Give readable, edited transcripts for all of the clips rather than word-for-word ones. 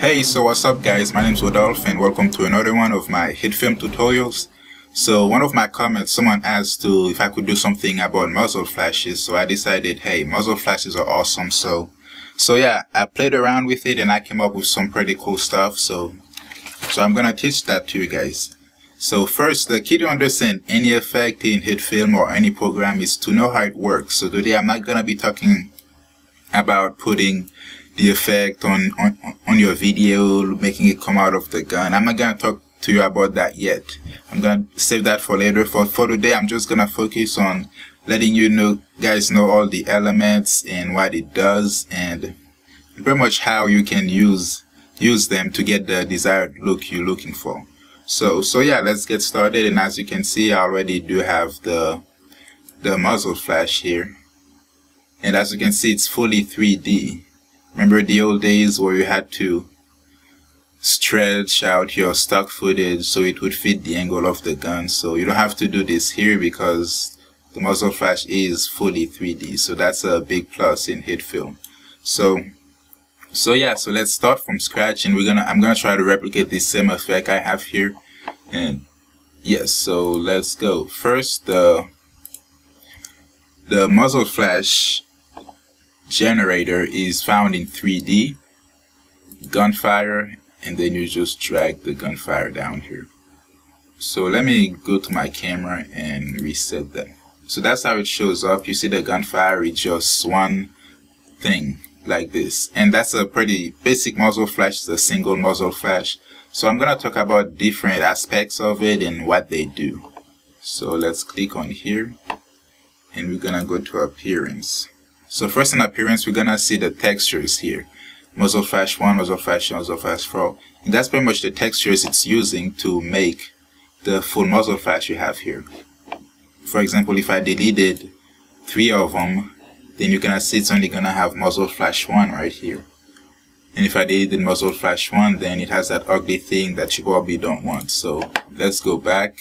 Hey, so what's up guys, my name is Rodolphe and welcome to another one of my HitFilm tutorials. So one of my comments, someone asked if I could do something about muzzle flashes, so I decided, hey, muzzle flashes are awesome. So yeah, I played around with it and I came up with some pretty cool stuff, so I'm gonna teach that to you guys. So first, the key to understand any effect in HitFilm or any program is to know how it works. So today I'm not gonna be talking about putting the effect on your video, making it come out of the gun. I'm not gonna talk to you about that yet. I'm gonna save that for later. For today, I'm just gonna focus on letting you guys know all the elements and what it does, and pretty much how you can use them to get the desired look you're looking for. So yeah, let's get started. And as you can see, I already do have the muzzle flash here, and as you can see, it's fully 3D. Remember the old days where you had to stretch out your stock footage so it would fit the angle of the gun? So you don't have to do this here because the muzzle flash is fully 3D. So that's a big plus in HitFilm. So yeah, so let's start from scratch, and I'm gonna try to replicate the same effect I have here. And yes, so let's go. First, the muzzle flash generator is found in 3D, gunfire, and then you just drag the gunfire down here. So let me go to my camera and reset that. So that's how it shows up. You see the gunfire is just one thing like this, and that's a pretty basic muzzle flash. It's a single muzzle flash. So I'm gonna talk about different aspects of it and what they do. So let's click on here and we're gonna go to appearance. So first in appearance, we're gonna see the textures here. Muzzle flash 1, muzzle flash 2, muzzle flash 4. And that's pretty much the textures it's using to make the full muzzle flash you have here. For example, if I deleted 3 of them, then you're gonna see it's only gonna have muzzle flash 1 right here. And if I deleted muzzle flash 1, then it has that ugly thing that you probably don't want. So let's go back.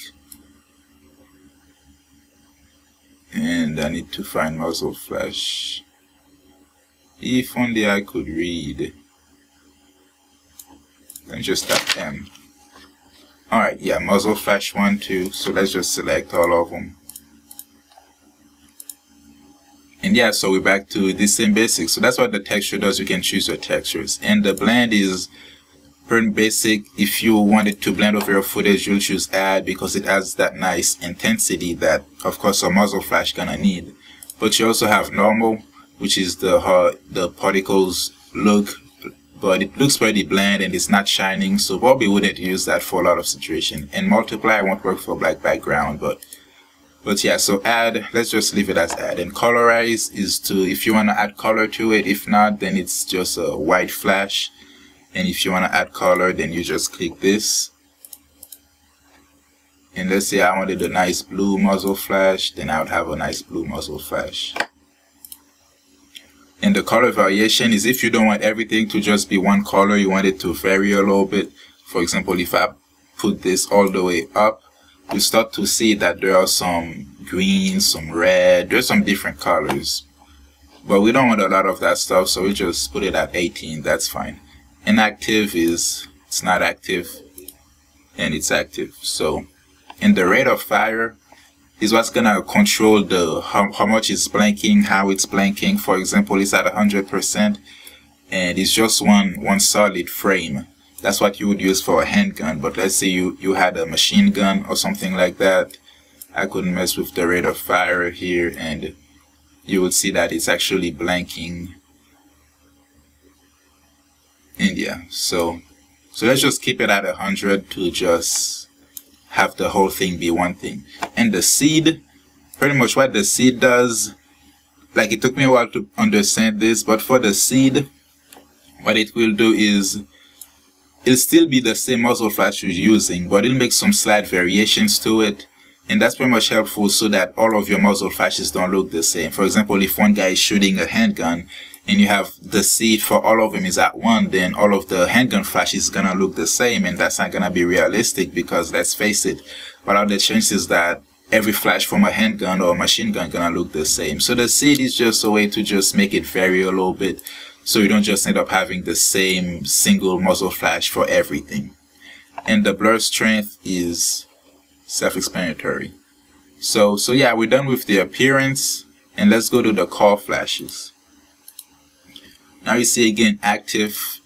And I need to find muzzle flash. If only I could read. Then just tap M. Alright, yeah, muzzle flash 1, 2. So let's just select all of them. And yeah, so we're back to the same basics. So that's what the texture does. You can choose your textures. And the blend is pretty basic. If you wanted to blend over your footage, you'll choose add because it adds that nice intensity that of course a muzzle flash gonna need. But you also have normal, which is the particles look, but it looks pretty bland and it's not shining, so probably wouldn't use that for a lot of situation. And multiply won't work for black background, but yeah, so add, let's just leave it as add. And colorize is to, if you want to add color to it. If not, then it's just a white flash. And if you want to add color, then you just click this. And let's say I wanted a nice blue muzzle flash, then I would have a nice blue muzzle flash. And the color variation is if you don't want everything to just be one color, you want it to vary a little bit. For example, if I put this all the way up, you start to see that there are some green, some red, there's some different colors. But we don't want a lot of that stuff, so we just put it at 18, that's fine. Inactive is, it's not active, and it's active. So, and the rate of fire is what's gonna control the how much it's blanking, how it's blanking. For example, it's at 100%, and it's just one solid frame. That's what you would use for a handgun, but let's say you had a machine gun or something like that. I couldn't mess with the rate of fire here, and you would see that it's actually blanking. And yeah, so let's just keep it at 100 to just have the whole thing be one thing. And the seed, pretty much what the seed does, like it took me a while to understand this, but for the seed, what it will do is, it'll still be the same muzzle flash you're using, but it'll make some slight variations to it, and that's pretty much helpful so that all of your muzzle flashes don't look the same. For example, if one guy is shooting a handgun and you have the seed for all of them is at 1, then all of the handgun flash is gonna look the same, and that's not gonna be realistic because let's face it, what are the chances that every flash from a handgun or a machine gun gonna look the same? So the seed is just a way to just make it vary a little bit so you don't just end up having the same single muzzle flash for everything. And the blur strength is self-explanatory. So yeah, we're done with the appearance, and let's go to the call flashes. Now you see again active,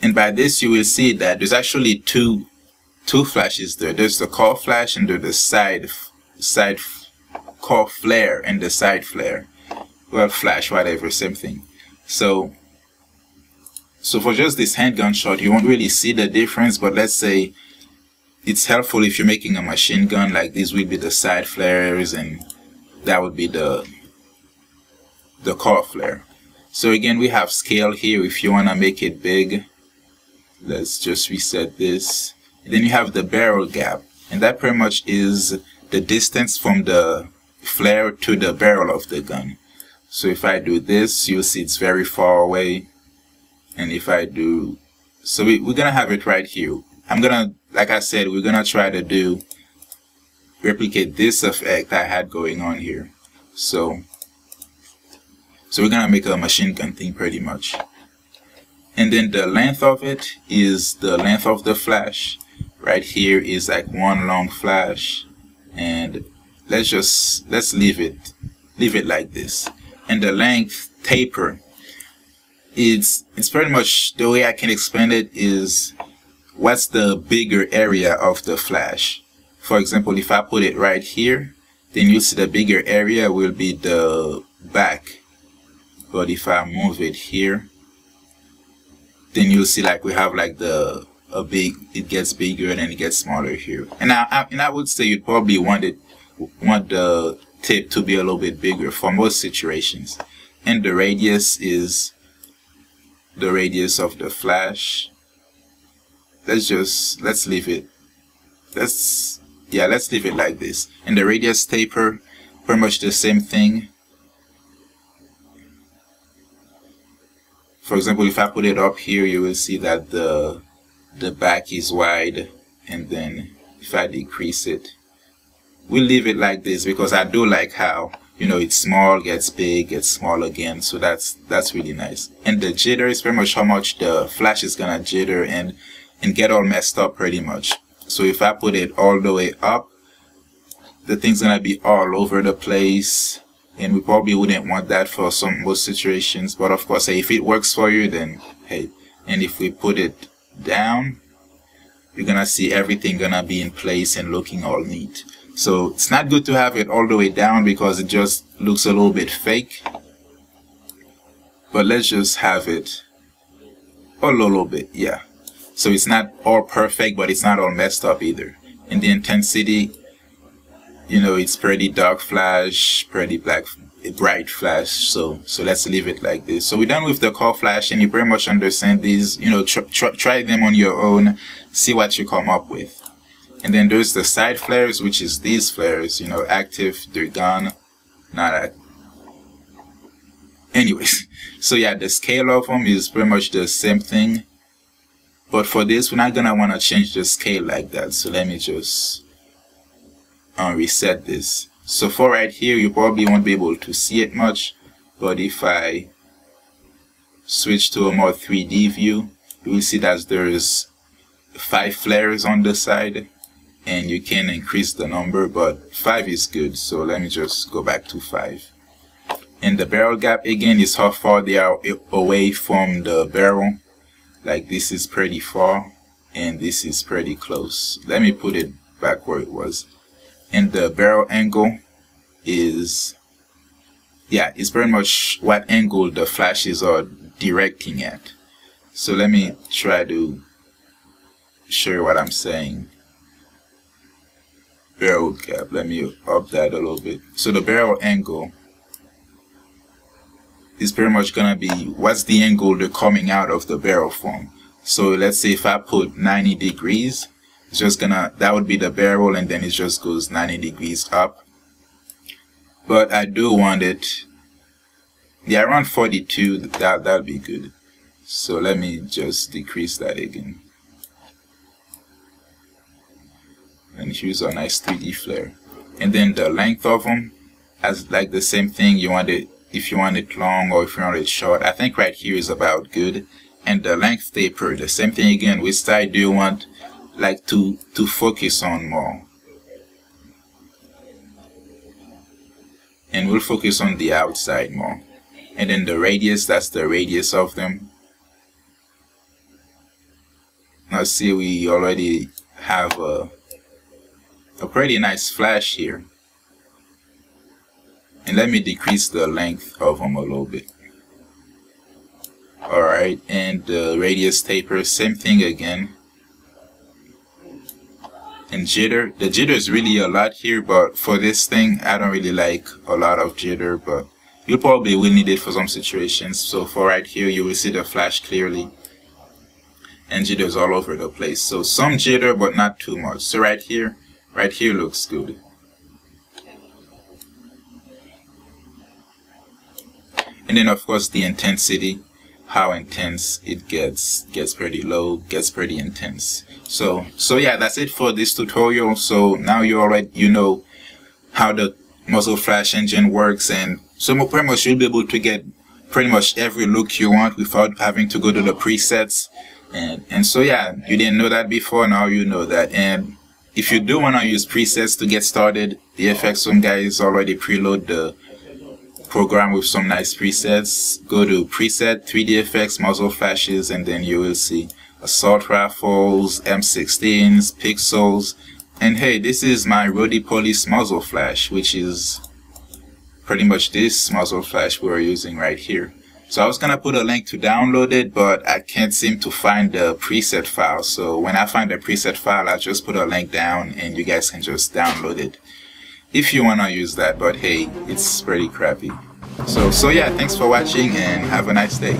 and by this you will see that there's actually two flashes there. There's the call flash and there's the side call flare and the side flare. Well, flash, whatever, same thing. So for just this handgun shot, you won't really see the difference, but let's say it's helpful if you're making a machine gun, like these would be the side flares and that would be the call flare. So again, we have scale here if you want to make it big. Let's just reset this. And then you have the barrel gap, and that pretty much is the distance from the flare to the barrel of the gun. So if I do this, you'll see it's very far away. And if I do, so we're gonna have it right here. I'm gonna, like I said, we're gonna try to replicate this effect I had going on here. So we're gonna make a machine gun thing pretty much. And then the length of it is the length of the flash. Right here is like one long flash, and let's leave it like this. And the length taper, it's pretty much, the way I can explain it is, what's the bigger area of the flash? For example, if I put it right here, then you'll see the bigger area will be the back. But if I move it here, then you'll see like we have like it gets bigger and then it gets smaller here. And I would say you'd probably want the tip to be a little bit bigger for most situations. And the radius is the radius of the flash. Let's leave it like this. And the radius taper, pretty much the same thing. For example, if I put it up here, you will see that the back is wide, and then if I decrease it, we'll leave it like this because I do like how, you know, it's small, gets big, gets small again, so that's really nice. And the jitter is pretty much how much the flash is gonna jitter and get all messed up pretty much. So if I put it all the way up, the thing's gonna be all over the place, and we probably wouldn't want that for most situations, but of course, hey, if it works for you, then hey. And if we put it down, you're gonna see everything gonna be in place and looking all neat. So it's not good to have it all the way down because it just looks a little bit fake. But let's just have it a little bit, yeah. So it's not all perfect, but it's not all messed up either. And the intensity, you know, it's pretty dark flash, pretty bright flash. So let's leave it like this. So we're done with the call flash, and you pretty much understand these. You know, try them on your own, see what you come up with. And then there's the side flares, which is these flares, you know, active, they're gone, not active. Anyways, so yeah, the scale of them is pretty much the same thing. But for this, we're not gonna wanna change the scale like that. So let me just reset this. So for right here, you probably won't be able to see it much, but if I switch to a more 3D view, you will see that there's 5 flares on the side, and you can increase the number, but 5 is good. So let me just go back to 5. And the barrel gap again is how far they are away from the barrel. Like this is pretty far, and this is pretty close. Let me put it back where it was. And the barrel angle is, yeah, it's pretty much what angle the flashes are directing at. So let me try to show you what I'm saying. Barrel gap, let me up that a little bit. So the barrel angle is pretty much gonna be what's the angle they're coming out of the barrel from. So let's say if I put 90 degrees, it's just gonna, that would be the barrel, and then it just goes 90 degrees up. But I do want it, yeah, around 42, that'd be good. So let me just decrease that again. And here's a nice 3D flare. And then the length of them, as like the same thing, you want it if you want it long or if you want it short. I think right here is about good. And the length taper, the same thing again. Which side do you want like to focus on more? And we'll focus on the outside more. And then the radius, that's the radius of them. Now see, we already have a pretty nice flash here. And let me decrease the length of them a little bit. Alright, and the radius taper, same thing again. And jitter, the jitter is really a lot here, but for this thing I don't really like a lot of jitter, but you probably will need it for some situations. So for right here you will see the flash clearly, and jitter is all over the place, so some jitter but not too much. So right here looks good. And then of course the intensity, how intense it gets pretty low, gets pretty intense. So yeah, that's it for this tutorial. So now you know how the Muzzle Flash engine works, and so pretty much you'll be able to get pretty much every look you want without having to go to the presets. And so yeah, you didn't know that before, now you know that. And if you do want to use presets to get started, the FXHome guys already preload the program with some nice presets. Go to preset 3D effects, muzzle flashes, and then you will see assault rifles, M16s, pixels. And hey, this is my Rodolphe muzzle flash, which is pretty much this muzzle flash we're using right here. So I was gonna put a link to download it, but I can't seem to find the preset file. So when I find the preset file, I'll just put a link down and you guys can just download it if you want to use that, but hey, it's pretty crappy. So yeah, thanks for watching and have a nice day.